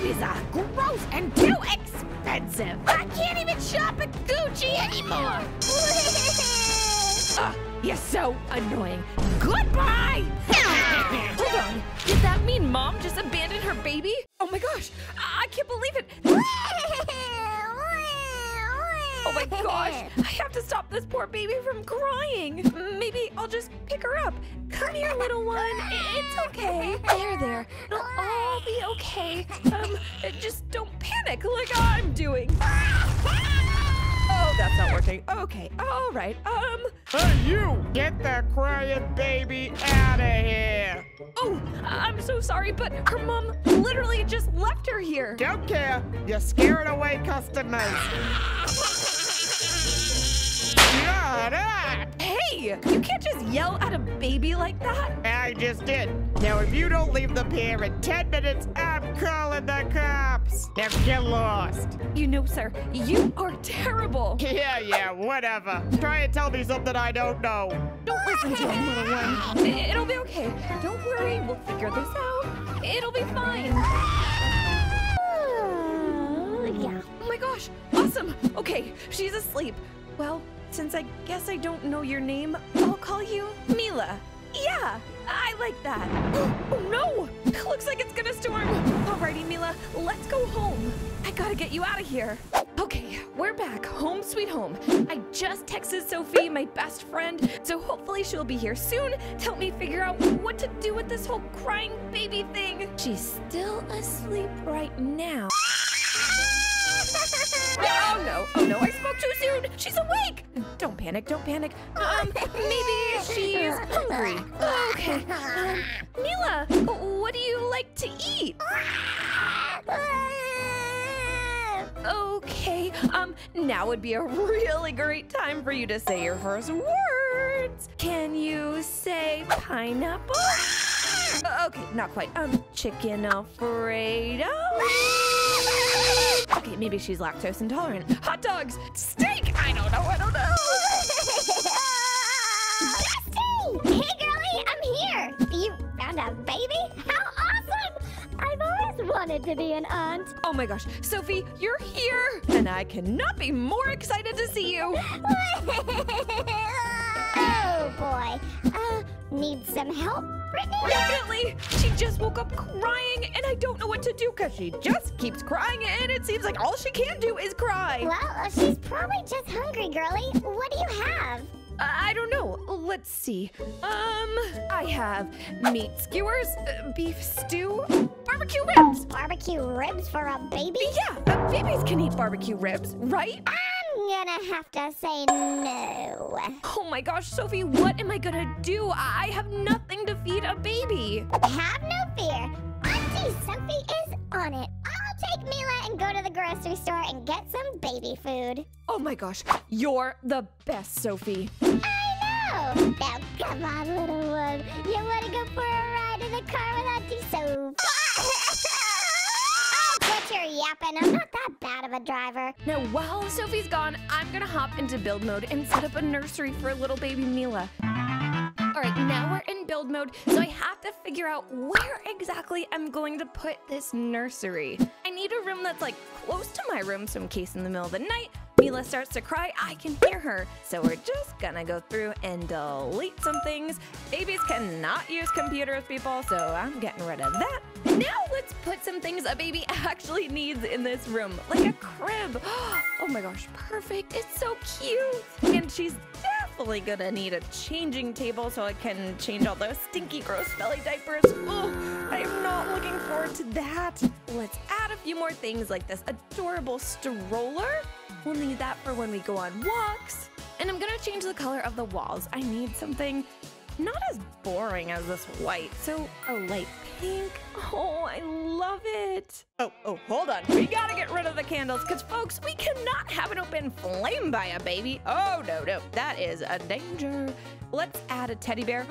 Babies are gross and too expensive. I can't even shop at Gucci anymore. You're so annoying. Goodbye! Hold on. Did that mean Mom just abandoned her baby? Oh my gosh. I can't believe it. Oh my gosh. I have to stop this poor baby from crying. Maybe I'll just pick her up. Come here, little one. It's okay. There, there. It'll all be okay. Just don't panic like I'm doing. Oh, that's not working. Okay, all right, Hey, you! Get the crying baby out of here! Oh, I'm so sorry, but her mom literally just left her here. Don't care. You're scaring away customers. Shut up! Hey, you can't just yell at a baby like that. I just did. Now, if you don't leave the pier in 10 minutes, I'm calling the cops. Now get lost. You know, sir, you are terrible. Yeah, whatever. Try and tell me something I don't know. Don't listen to him, little one. It'll be okay. Don't worry, we'll figure this out. It'll be fine. Yeah. Oh my gosh, awesome. Okay, she's asleep. Well, since I guess I don't know your name, I'll call you Mila. Yeah, I like that. Oh no! It looks like it's gonna storm. Alrighty, Mila, let's go home. I gotta get you out of here. Okay, we're back. Home sweet home. I just texted Sophie, my best friend, so hopefully she'll be here soon to help me figure out what to do with this whole crying baby thing. She's still asleep right now. Oh no, I spoke too soon. She's awake. Don't panic. Maybe she's hungry. Okay. Mila, what do you like to eat? Okay, now would be a really great time for you to say your first words. Can you say pineapple? Okay, not quite. Chicken Alfredo? Okay, maybe she's lactose intolerant. Hot dogs! Steak! I don't know! Dusty! Hey, girlie, I'm here! You found a baby? How awesome! I've always wanted to be an aunt. Oh my gosh, Sophie, you're here! And I cannot be more excited to see you! Oh, boy. Need some help, Brittany? Definitely! She just woke up crying, and I don't know what to do because she just keeps crying, and it seems like all she can do is cry. Well, she's probably just hungry, girlie. What do you have? I don't know. Let's see. I have meat skewers, beef stew, barbecue ribs. Barbecue ribs for a baby? Yeah, babies can eat barbecue ribs, right? I'm gonna have to say no. Oh my gosh, Sophie, what am I gonna do? I have nothing to feed a baby. Have no fear. Auntie Sophie is on it. I'll take Mila and go to the grocery store and get some baby food. Oh my gosh, you're the best, Sophie. I know. Now come on, little one. You wanna go for a ride in the car with Auntie Sophie? You're yapping. I'm not that bad of a driver. Now, while Sophie's gone, I'm gonna hop into build mode and set up a nursery for little baby Mila. All right, now we're in build mode, so I have to figure out where exactly I'm going to put this nursery. I need a room that's like close to my room, so in case in the middle of the night Mila starts to cry, I can hear her. So we're just gonna go through and delete some things. Babies cannot use computers, people, so I'm getting rid of that. Now let's put some things a baby actually needs in this room, like a crib. Oh my gosh, perfect. It's so cute. And she's definitely gonna need a changing table so I can change all those stinky, gross, smelly diapers. Oh, I am not looking forward to that. Let's add a few more things like this adorable stroller. We'll need that for when we go on walks. And I'm gonna change the color of the walls. I need something not as boring as this white, so a light pink. Oh, I love it. Oh, hold on. We gotta get rid of the candles because, folks, we cannot have an open flame by a baby. Oh, no. That is a danger. Let's add a teddy bear.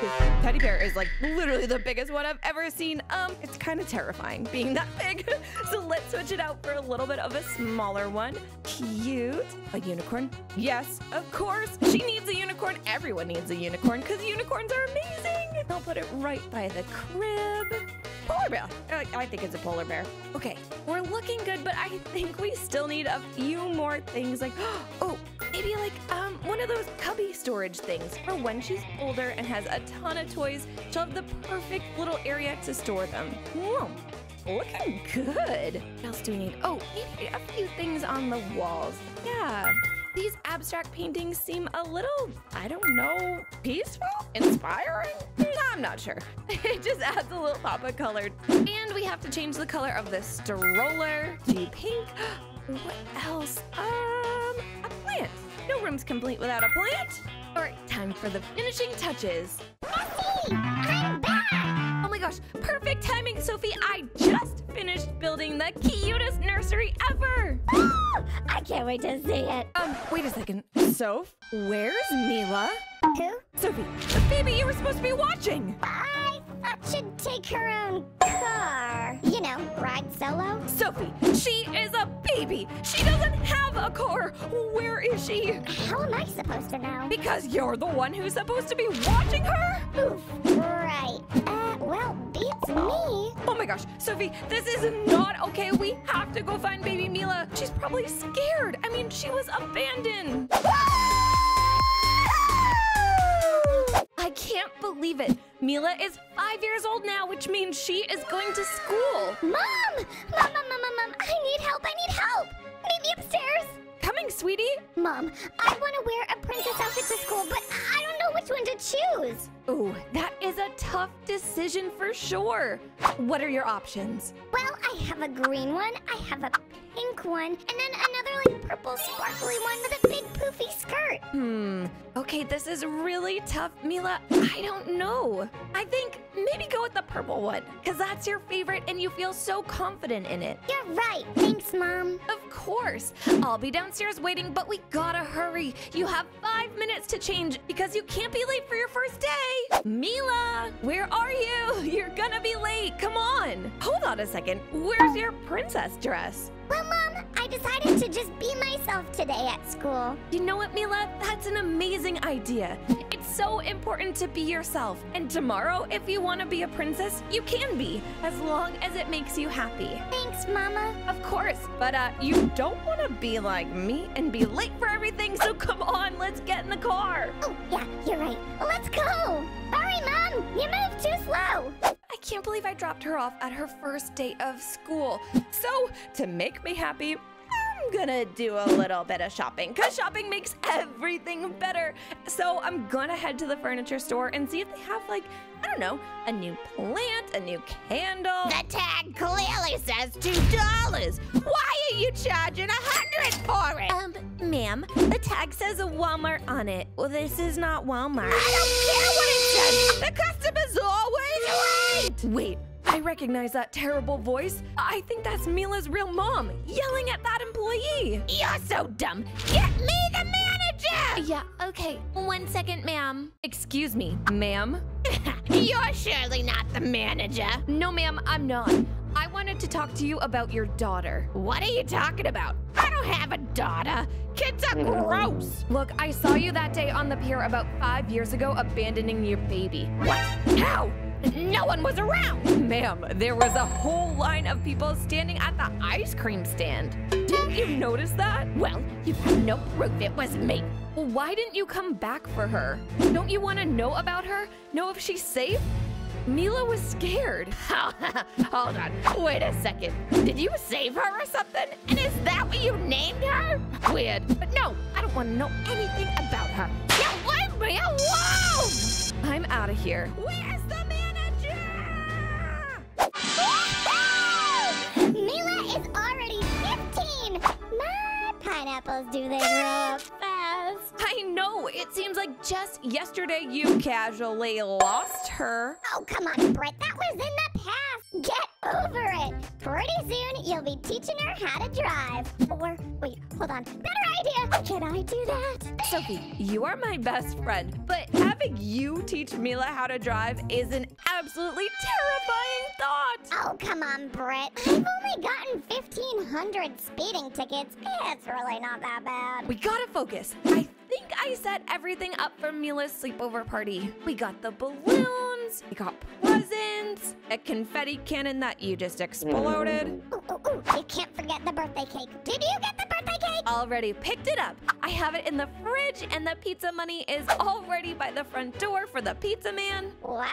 This teddy bear is like literally the biggest one I've ever seen. It's kind of terrifying being that big. So let's switch it out for a little bit of a smaller one. Cute. A unicorn? Yes, of course. She needs a unicorn. Everyone needs a unicorn because unicorns are amazing. I'll put it right by the crib. Polar bear. I think it's a polar bear. Okay, we're looking good, but I think we still need a few more things. Like, oh, maybe like one of those cubby storage things for when she's older and has a ton of toys. She'll have the perfect little area to store them. Whoa. Looking good. What else do we need? Oh, we need a few things on the walls. Yeah. These abstract paintings seem a little, I don't know, peaceful? Inspiring? I'm not sure. It just adds a little pop of color. And we have to change the color of the stroller to pink. What else? A plant. No room's complete without a plant. All right, time for the finishing touches. Missy, I'm back! Oh my gosh, perfect timing, Sophie. I just finished building the cutest nursery ever. I can't wait to see it. Wait a second. Soph, where's Mila? Who? Sophie, the baby you were supposed to be watching. I thought she'd take her own car. You know, ride solo. Sophie, she is a baby. She doesn't have a car. Where is she? How am I supposed to know? Because you're the one who's supposed to be watching her. Oof, right. Well, beats me. Oh my gosh, Sophie, this is not okay. We have to go find baby Mila. She's probably scared. I mean, she was abandoned. I can't believe it. Mila is 5 years old now, which means she is going to school. Mom, I need help, Meet me upstairs. Coming, sweetie. Mom, I want to wear a princess outfit to school, but I don't know which one to choose. Ooh, that is a tough decision for sure. What are your options? Well, I have a green one, I have a pink one, and then another like purple sparkly one with a big poofy skirt. Okay, this is really tough, Mila. I don't know. I think maybe go with the purple one, because that's your favorite and you feel so confident in it. You're right. Thanks, Mom. Of course. I'll be downstairs waiting, but we gotta hurry. You have 5 minutes to change because you can't be late for your first day. Mila, where are you? You're gonna be late. Come on. Hold on a second. Where's your princess dress? Well, Mom, I decided to just be myself today at school. You know what, Mila? That's an amazing idea. It's so important to be yourself. And tomorrow, if you want to be a princess, you can be, as long as it makes you happy. Thanks, Mama. Of course, but you don't want to be like me and be late for everything, so come on, let's get in the car. Oh, yeah, you're right. Let's go. Sorry, Mom. You moved too slow. I can't believe I dropped her off at her first day of school. So, to make me happy, I'm gonna do a little bit of shopping, because shopping makes everything better. So I'm gonna head to the furniture store and see if they have, like, I don't know, a new plant, a new candle. The tag clearly says $2. Why are you charging $100 for it? Ma'am, the tag says Walmart on it. Well, this is not Walmart. I don't care what it says. The customer's always late. Wait, I recognize that terrible voice. I think that's Mila's real mom yelling at that employee. You're so dumb. Get me the manager! Yeah, okay. 1 second, ma'am. Excuse me, ma'am? You're surely not the manager. No, ma'am, I'm not. I wanted to talk to you about your daughter. What are you talking about? I don't have a daughter. Kids are gross. Look, I saw you that day on the pier about 5 years ago abandoning your baby. What? How? No one was around! Ma'am, there was a whole line of people standing at the ice cream stand. Didn't you notice that? Well, you have no proof it was me. Well, why didn't you come back for her? Don't you want to know about her? Know if she's safe? Mila was scared. Hold on, wait a second. Did you save her or something? And is that what you named her? Weird, but no, I don't want to know anything about her. You leave me alone! I'm out of here. Where's the Mila is already 15! My pineapples do they grow up fast. I know! It seems like just yesterday you casually lost her. Oh, come on, Britt. That was in the past. Get over it. Pretty soon, you'll be teaching her how to drive. Or, wait, hold on. Better idea! Can I do that? Sophie, you are my best friend, but having you teach Mila how to drive is an absolutely terrifying thought. Oh, come on, Britt. I've only gotten 1,500 speeding tickets. It's really not that bad. We gotta focus. I think I set everything up for Mila's sleepover party. We got the balloon. balloons. We got presents. A confetti cannon that you just exploded. Ooh, you can't forget the birthday cake. Did you get the birthday cake? Already picked it up. I have it in the fridge, and the pizza money is already by the front door for the pizza man. Wow,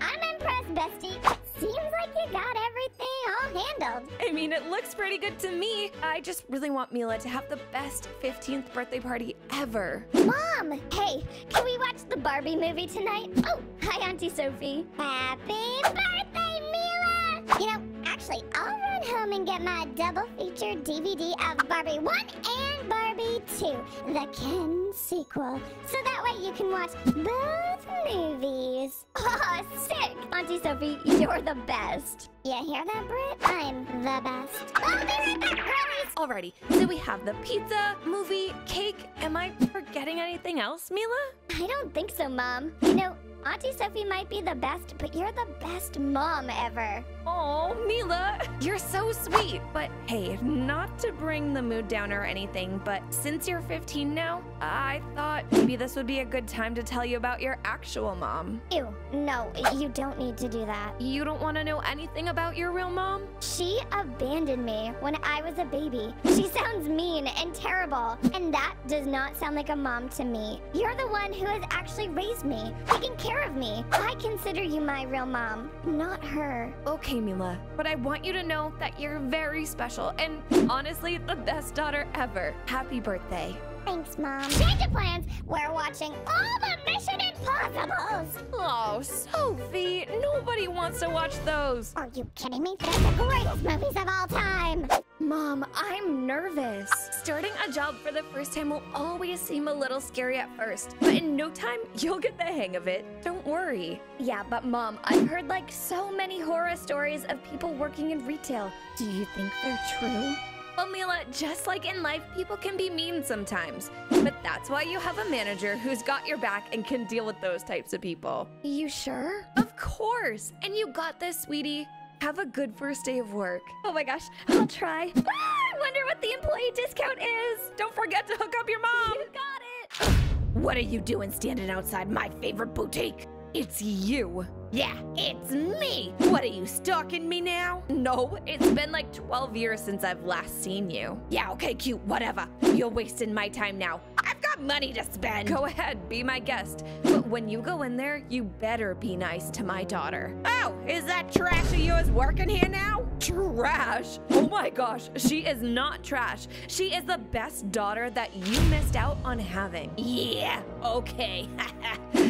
I'm impressed, bestie. Seems like you got everything all handled. I mean, it looks pretty good to me. I just really want Mila to have the best 15th birthday party ever. Mom, hey, can we watch the Barbie movie tonight? Oh, hi, Auntie Sophie. Happy birthday, Mila! You know, actually, I'll run home and get my double feature DVD of Barbie One and Barbie Two, the Ken sequel. So that way you can watch both movies. Oh, sick! Auntie Sophie, you're the best. You hear that, Britt? I'm the best. I'll be right back, girlies! Alrighty, so we have the pizza, movie, cake. Am I forgetting anything else, Mila? I don't think so, Mom. You know, Auntie Sophie might be the best, but you're the best mom ever. Oh, Mila, you're so sweet. But hey, not to bring the mood down or anything, but since you're 15 now, I thought maybe this would be a good time to tell you about your actual mom. Ew, no, you don't need to do that. You don't want to know anything about your real mom? She abandoned me when I was a baby. She sounds mean and terrible, and that does not sound like a mom to me. You're the one who has actually raised me, taking care of me. I consider you my real mom, not her. Okay, Mila, but I want you to know that you're very special and honestly the best daughter ever. Happy birthday. Thanks, Mom. Change of plans. We're watching all the Mission Impossibles. Oh, Sophie, nobody wants to watch those. Are you kidding me? They're the greatest movies of all time. Mom, I'm nervous. Starting a job for the first time will always seem a little scary at first, but in no time, you'll get the hang of it. Don't worry. Yeah, but Mom, I've heard like so many horror stories of people working in retail. Do you think they're true? Well, Mila, just like in life, people can be mean sometimes. But that's why you have a manager who's got your back and can deal with those types of people. You sure? Of course. And you got this, sweetie. Have a good first day of work. Oh my gosh, I'll try. I wonder what the employee discount is. Don't forget to hook up your mom. You got it. What are you doing standing outside my favorite boutique? It's you. Yeah, it's me. What, are you stalking me now? No, it's been like 12 years since I've last seen you. Yeah, okay, cute, whatever. You're wasting my time now. I've got money to spend. Go ahead, be my guest. But when you go in there, you better be nice to my daughter. Oh, is that trash of yours working here now? Trash? Oh my gosh, she is not trash. She is the best daughter that you missed out on having. Yeah, okay.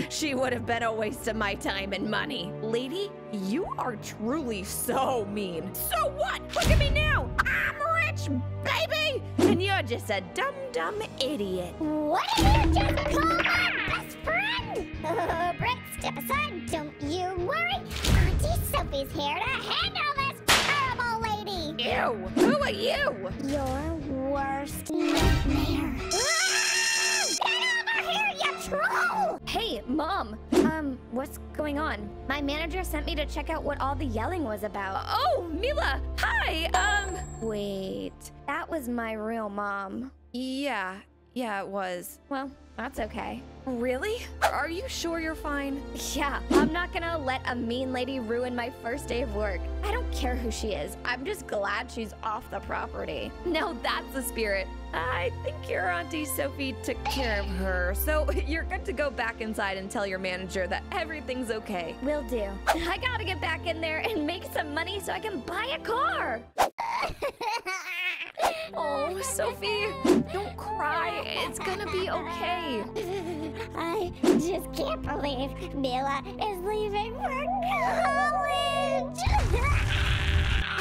She would have been a waste of my time and money. Lady, you are truly so mean. So what? Look at me now. I'm rich, baby. And you're just a dumb, dumb idiot. What did you just call my best friend? Oh, Britt, step aside. Don't you worry. Auntie Sophie's here to handle this terrible lady. Ew, who are you? Your worst nightmare. Troll! Hey, Mom. What's going on? My manager sent me to check out what all the yelling was about. Oh, Mila! Hi! Wait. That was my real mom. Yeah, it was. Well, that's okay. Really? Are you sure you're fine? Yeah, I'm not gonna let a mean lady ruin my first day of work. I don't care who she is. I'm just glad she's off the property. No, that's the spirit. I think your Auntie Sophie took care of her, so you're good to go back inside and tell your manager that everything's okay. Will do. I gotta get back in there and make some money so I can buy a car. Oh, Sophie, don't cry. It's gonna be okay. I just can't believe Mila is leaving for college.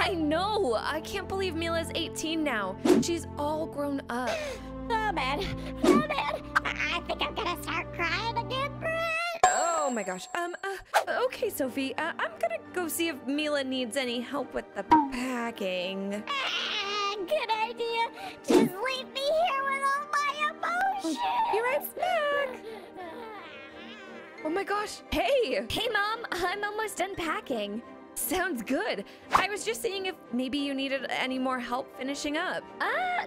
I know! I can't believe Mila's 18 now. She's all grown up. Oh man, oh man. I think I'm gonna start crying again, Britt. Oh my gosh. Okay, Sophie. I'm gonna go see if Mila needs any help with the packing. Good idea. Just leave me here with all my emotions. Be right back. Oh my gosh. Hey! Hey, Mom. I'm almost done packing. Sounds good. I was just seeing if maybe you needed any more help finishing up.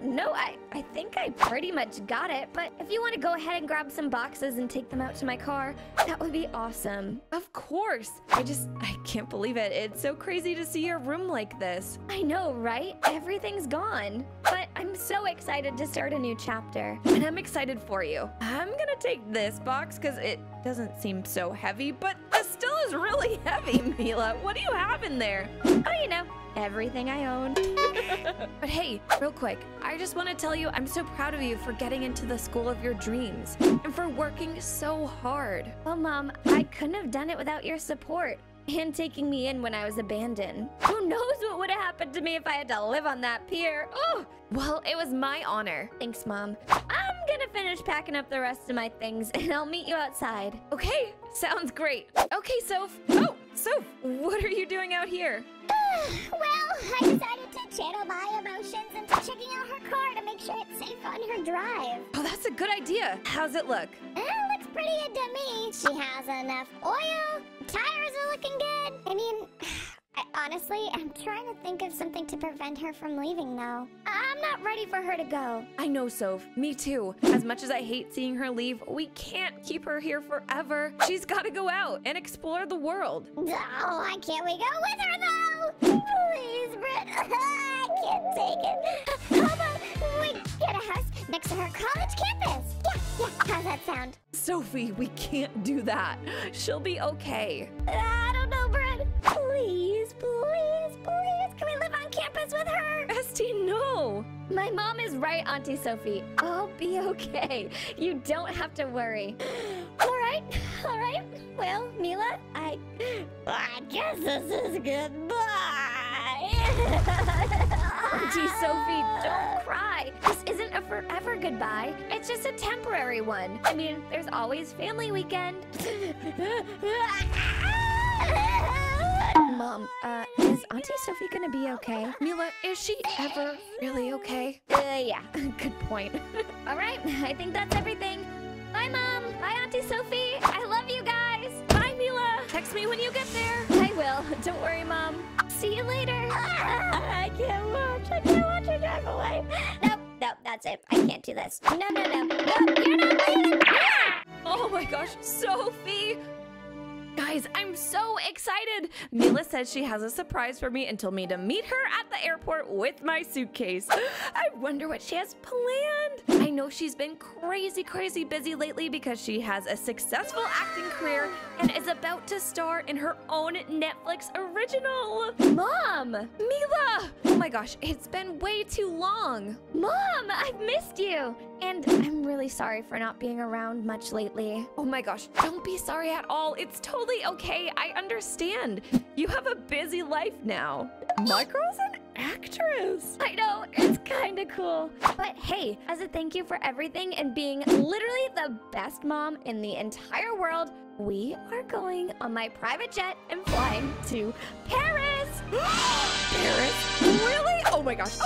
No, I think I pretty much got it. But if you want to go ahead and grab some boxes and take them out to my car, that would be awesome. Of course. I can't believe it. It's so crazy to see your room like this. I know, right? Everything's gone. But I'm so excited to start a new chapter. And I'm excited for you. I'm gonna take this box because it doesn't seem so heavy, but this still is really heavy, Mila. What do you have in there? Oh, you know, everything I own. But hey, real quick, I just want to tell you I'm so proud of you for getting into the school of your dreams and for working so hard. Well, Mom, I couldn't have done it without your support and taking me in when I was abandoned. Who knows what would have happened to me if I had to live on that pier? Oh, well, it was my honor. Thanks, Mom. I'm gonna finish packing up the rest of my things and I'll meet you outside. Okay, sounds great. Okay, Soph. Oh, Soph, what are you doing out here? Well, I decided to channel my emotions into checking out her car to make sure it's safe on her drive. Oh, that's a good idea. How's it look? It looks pretty good to me. She has enough oil, tires are looking good. I mean, honestly, I'm trying to think of something to prevent her from leaving, though. I'm not ready for her to go. I know, Soph. Me too. As much as I hate seeing her leave, we can't keep her here forever. She's got to go out and explore the world. Oh, why can't we go with her, though? Please, Britt. I can't take it. How about we get a house next to her college campus? Yeah. How's that sound? Sophie, we can't do that. She'll be okay. I don't know, Britt. Please, please, please, can we live on campus with her? Bestie, no. My mom is right, Auntie Sophie. I'll be okay. You don't have to worry. All right, all right. Well, Mila, I guess this is goodbye. Auntie Sophie, don't cry. This isn't a forever goodbye. It's just a temporary one. I mean, there's always family weekend. Mom, is Auntie Sophie gonna be okay? Mila, is she ever really okay? Yeah, good point. All right, I think that's everything. Bye, Mom. Bye, Auntie Sophie. I love you guys. Bye, Mila. Text me when you get there. I will. Don't worry, Mom. See you later. I can't watch. I can't watch her drive away. Nope, that's it. I can't do this. No. You're not leaving. Oh my gosh, Sophie. Guys, I'm so excited! Mila says she has a surprise for me and told me to meet her at the airport with my suitcase. I wonder what she has planned. I know she's been crazy, crazy busy lately because she has a successful acting career and is about to star in her own Netflix original. Mom! Mila! Oh my gosh, it's been way too long. Mom, I've missed you. And I'm really sorry for not being around much lately. Oh my gosh, don't be sorry at all. It's totally okay. I understand. You have a busy life now. My girl's an actress. I know, it's kind of cool. But hey, as a thank you for everything and being literally the best mom in the entire world, we are going on my private jet and flying to Paris. Paris? Really? Oh my gosh.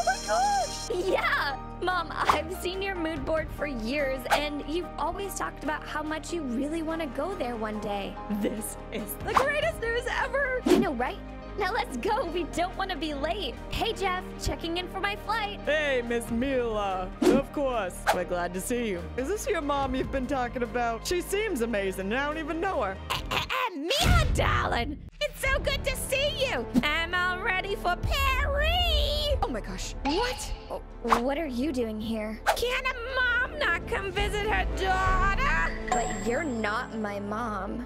Yeah. Mom, I've seen your mood board for years, and you've always talked about how much you really want to go there one day. This is the greatest news ever! I know, right? Now let's go. We don't want to be late. Hey, Jeff, checking in for my flight. Hey, Miss Mila. Of course. We're glad to see you. Is this your mom you've been talking about? She seems amazing. I don't even know her. Mila, darling. It's so good to see you. I'm all ready for Paris. Oh my gosh, what? Oh, what are you doing here? Can a mom not come visit her daughter? But you're not my mom.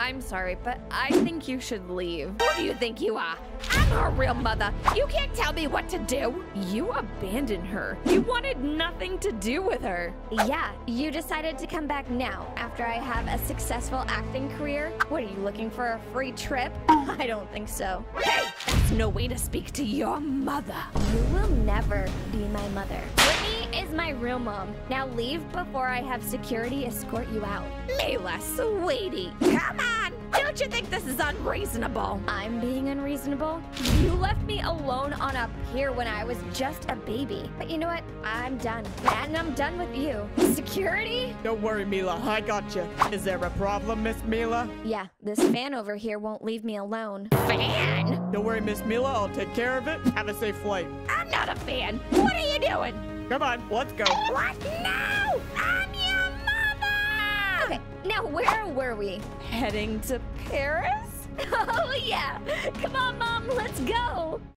I'm sorry, but I think you should leave. Who do you think you are? I'm her real mother. You can't tell me what to do. You abandoned her. You wanted nothing to do with her. Yeah, you decided to come back now after I have a successful acting career. What, are you looking for a free trip? I don't think so. Hey, that's no way to speak to your mother. You will never be my mother. Brittany is my real mom. Now leave before I have security escort you out. Mila, sweetie, come on. Don't you think this is unreasonable? I'm being unreasonable? You left me alone on a pier when I was just a baby. But you know what? I'm done. That and I'm done with you. Security? Don't worry, Mila. I gotcha. Is there a problem, Miss Mila? Yeah, this fan over here won't leave me alone. Fan? Don't worry, Miss Mila. I'll take care of it. Have a safe flight. I'm not a fan. What are you doing? Come on, let's go. What? No! I'm your mama! Okay, now where were we? Heading to Paris? Oh yeah! Come on, Mom, let's go!